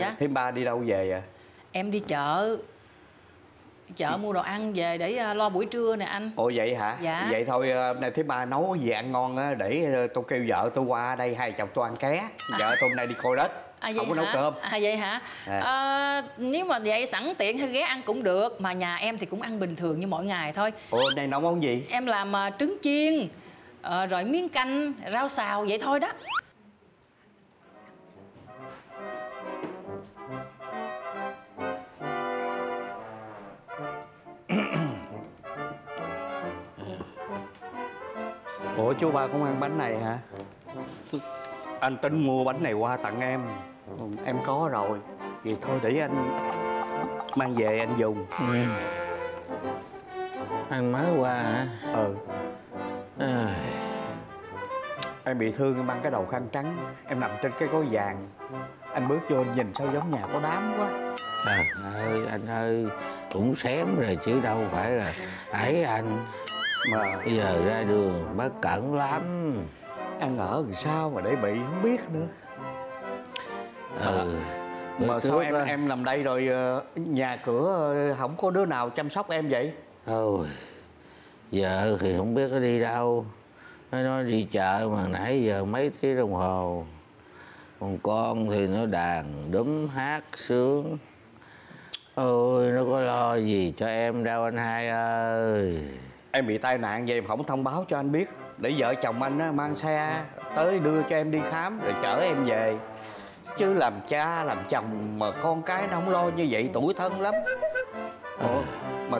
Dạ. Thím ba đi đâu về vậy? Em đi chợ mua đồ ăn về để lo buổi trưa nè anh. Ồ vậy hả? Dạ. Vậy thôi hôm nay Thím ba nấu gì ăn ngon á, để tôi kêu vợ tôi qua đây hai chồng tôi ăn ké. Vợ tôi hôm nay đi coi đất. À, không có nấu cơm. À vậy hả? À. À, nếu mà vậy sẵn tiện hay ghé ăn cũng được. Mà nhà em thì cũng ăn bình thường như mọi ngày thôi. Ủa này nấu món gì? Em làm trứng chiên, rồi miếng canh, rau xào vậy thôi đó. Ủa chú ba cũng ăn bánh này hả? Anh tính mua bánh này qua tặng em. Em có rồi. Vậy thôi để anh mang về anh dùng. Ăn má qua hả? Ừ. À. Em bị thương em mang cái đầu khăn trắng. Em nằm trên cái gối vàng. Anh bước vô anh nhìn sao giống nhà có đám quá. Trời ơi anh ơi. Cũng xém rồi chứ đâu phải là ấy anh. Mà bây giờ ra đường bất cẩn lắm. Ăn ở làm sao mà để bị không biết nữa. Ừ. Mà sao em nằm đây rồi nhà cửa không có đứa nào chăm sóc em vậy? Ừ. Vợ thì không biết nó đi đâu. Nó đi chợ mà nãy giờ mấy tiếng đồng hồ. Còn con thì nó đàn đúm hát sướng. Ôi nó có lo gì cho em đâu anh hai ơi. Em bị tai nạn vậy mà không thông báo cho anh biết. Để vợ chồng anh á, mang xe tới đưa cho em đi khám rồi chở em về. Chứ làm cha làm chồng mà con cái nó không lo như vậy tủi thân lắm. Ủa mà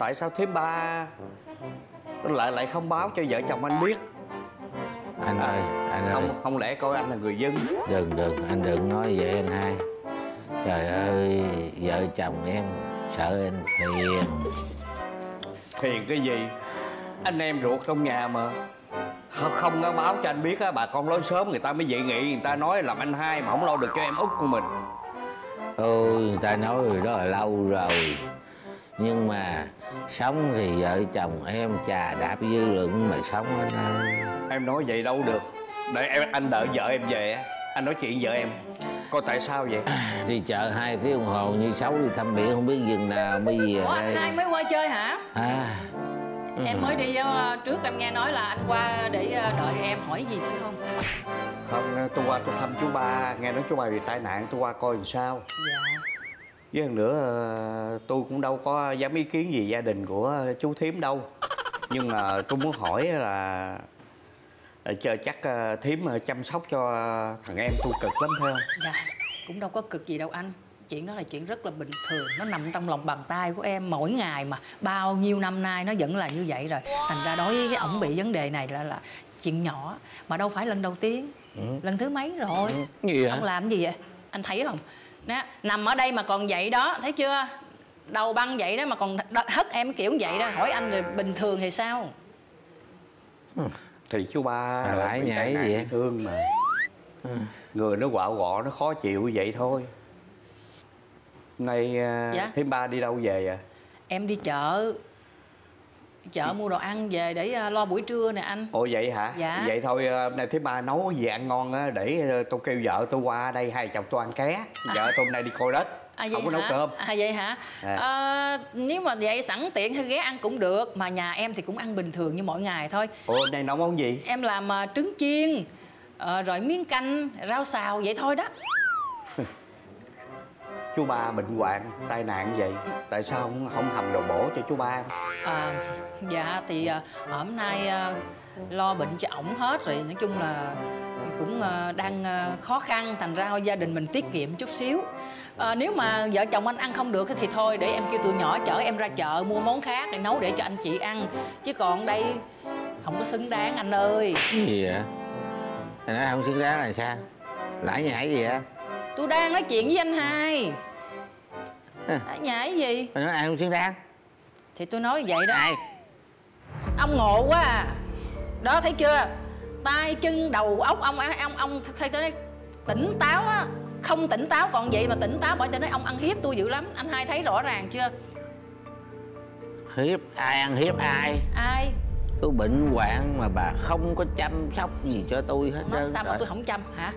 tại sao Thím ba lại không báo cho vợ chồng anh biết? Anh ơi, anh ơi. Không lẽ coi anh là người dưng? Đừng anh đừng nói vậy anh hai. Trời ơi vợ chồng em sợ anh phiền. Phiền cái gì? Anh em ruột trong nhà mà không có báo cho anh biết á, bà con lối xóm người ta mới dị nghị, người ta nói làm anh hai mà không lo được cho em út của mình. Ừ người ta nói rồi đó là lâu rồi. Nhưng mà sống thì vợ chồng em chà đạp dư luận mà sống anh ơi. Em nói vậy đâu được. Để anh đợi vợ em về á, anh nói chuyện vợ em. Coi tại sao vậy? Đi chợ 2 tiếng đồng hồ như Sáu đi thăm biển không biết dừng nào mới về. Ủa, đây. Anh hai mới qua chơi hả? À. Em mới đi trước em nghe nói là anh qua để đợi em hỏi gì phải không? Không, tôi qua tôi thăm chú ba, nghe nói chú ba bị tai nạn tôi qua coi làm sao. Dạ. Với hơn nữa tôi cũng đâu có dám ý kiến gì gia đình của chú Thím đâu. Nhưng mà tôi muốn hỏi là chờ chắc Thím chăm sóc cho thằng em tôi cực lắm phải không? Dạ, cũng đâu có cực gì đâu anh. Chuyện đó là chuyện rất là bình thường. Nó nằm trong lòng bàn tay của em mỗi ngày mà. Bao nhiêu năm nay nó vẫn là như vậy rồi. Thành ra đối với cái ổng bị vấn đề này là chuyện nhỏ. Mà đâu phải lần đầu tiên. Lần thứ mấy rồi. Gì vậy? Ông làm gì vậy? Anh thấy không? Đó, nằm ở đây mà còn vậy đó. Thấy chưa? Đầu băng vậy đó mà còn hất em kiểu vậy đó. Hỏi anh là bình thường thì sao? Thì chú ba lại nhảy vậy thương mà. Người nó quạo quọ nó khó chịu vậy thôi. Nay dạ? Thím ba đi đâu về vậy? Em đi chợ mua đồ ăn về để lo buổi trưa nè anh. Ồ vậy hả? Dạ. Vậy thôi hôm nay Thím ba nấu gì ăn ngon á, để tôi kêu vợ tôi qua đây hai chồng tôi ăn ké. Vợ tôi hôm nay đi coi đất. À, không có nấu cơm. À vậy hả? À. À, nếu mà vậy sẵn tiện hay ghé ăn cũng được. Mà nhà em thì cũng ăn bình thường như mọi ngày thôi. Ủa này nấu món gì? Em làm trứng chiên, rồi miếng canh, rau xào vậy thôi đó. Chú ba bệnh hoạn, tai nạn vậy. Tại sao không hầm đồ bổ cho chú ba? À, dạ thì hôm nay lo bệnh cho ổng hết rồi. Nói chung là cũng đang khó khăn. Thành ra gia đình mình tiết kiệm chút xíu. Nếu mà vợ chồng anh ăn không được thì thôi, để em kêu tụi nhỏ chở em ra chợ mua món khác để nấu để cho anh chị ăn. Chứ còn đây không có xứng đáng anh ơi. Cái gì vậy? Anh nói không xứng đáng là sao? Lãi nhãi gì vậy? Tôi đang nói chuyện với anh hai. Nhảy gì? Mày nói ai không xứng đáng? Thì tôi nói vậy đó. Ai? Ông ngộ quá à. Đó thấy chưa? Tay chân đầu óc ông thay tới đây tỉnh táo á. Không tỉnh táo còn vậy mà tỉnh táo bởi cho nói ông ăn hiếp tôi dữ lắm. Anh hai thấy rõ ràng chưa? Hiếp ai? Ăn hiếp ai? Ai? tôi bệnh hoạn mà bà không có chăm sóc gì cho tôi hết trơn. Sao mà tôi không chăm hả?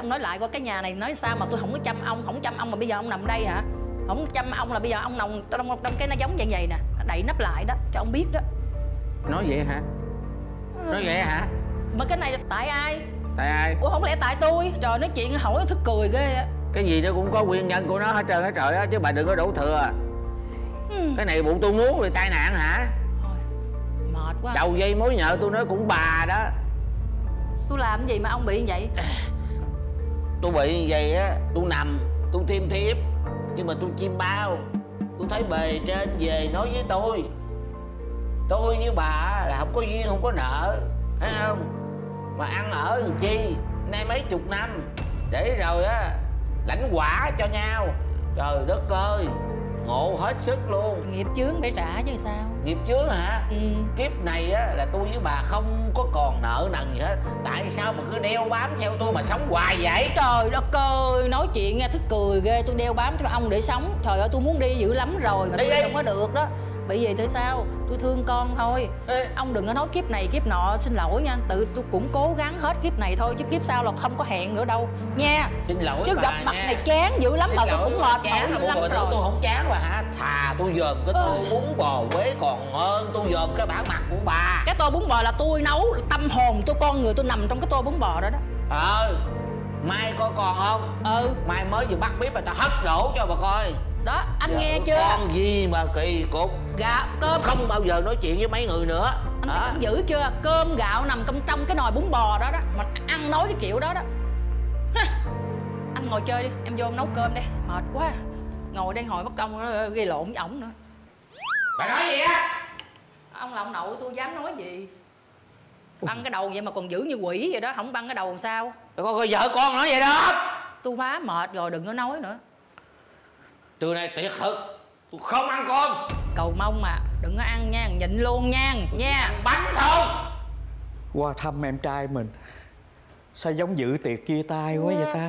Ông nói lại coi, cái nhà này nói sao mà tôi không có chăm ông, không chăm ông mà bây giờ ông nằm đây hả? Không chăm ông là bây giờ ông nằm trong cái nó giống như vậy nè, đậy nắp lại đó cho ông biết đó. Nói vậy hả? Nói vậy hả? Mà cái này tại ai? Tại ai? Ủa không lẽ tại tôi? Trời, nói chuyện hỏi thức cười ghê á. Cái gì nó cũng có nguyên nhân của nó hết trơn hết trời á, chứ bà đừng có đổ thừa. Cái này bụng tôi muốn rồi tai nạn hả? Mệt quá. Đầu dây mối nhợ tôi nói cũng bà đó. Tôi làm cái gì mà ông bị như vậy? Tôi bị như vậy á, tôi nằm, tôi thiêm thiếp. Nhưng mà tôi chim bao, tôi thấy bề trên về nói với tôi, tôi với bà là không có duyên không có nợ, thấy không? Mà ăn ở làm chi, nay mấy chục năm, để rồi á lãnh quả cho nhau. Trời đất ơi, ngộ hết sức luôn. Nghiệp chướng phải trả chứ sao? Nghiệp chướng hả? Kiếp này á là tôi với bà không có còn nợ nần gì hết. Tại sao mà cứ đeo bám theo tôi mà sống hoài vậy? Trời đất ơi, nói chuyện nghe thích cười ghê. Tôi đeo bám theo ông để sống. Trời ơi, tôi muốn đi dữ lắm rồi mà tôi không có được đó. Bởi vì tại sao? Tôi thương con thôi. Ê, ông đừng có nói kiếp này kiếp nọ, xin lỗi nha. Tự tôi cũng cố gắng hết kiếp này thôi, chứ kiếp sau là không có hẹn nữa đâu nha. Xin lỗi chứ bà, gặp mặt nha. Này chán dữ lắm mà tôi cũng mệt mỏi dữ lắm rồi. Tôi không chán bà hả? Thà tôi dòm cái tô bún bò Quế còn hơn tôi dòm cái bản mặt của bà. Cái tô bún bò là tôi nấu, tâm hồn tôi, con người tôi nằm trong cái tô bún bò đó đó. Mai coi còn không? Mai mới vừa bắt bếp mà ta hất đổ cho bà coi. Đó, anh nghe chưa? Con gì mà kỳ cục. Gạo, cơm. Không bao giờ nói chuyện với mấy người nữa. Anh thấy cũng dữ chưa? Cơm gạo nằm trong cái nồi bún bò đó đó. Mà ăn nói cái kiểu đó đó. Anh ngồi chơi đi, em vô em nấu cơm đây. Mệt quá. Ngồi đây hồi bất công gây lộn với ổng nữa. Bà nói gì á? Ông là ông nội tôi dám nói gì. Băng cái đầu vậy mà còn giữ như quỷ vậy đó. Không băng cái đầu làm sao? Coi vợ con nói vậy đó. Tôi quá mệt rồi, đừng có nói nữa. Từ nay tiệt thực, tôi không ăn cơm. Cầu mông mà, đừng có ăn nha, nhịn luôn nha, nha. Bánh không. Qua thăm em trai mình, sao giống dự tiệc chia tay quá vậy ta?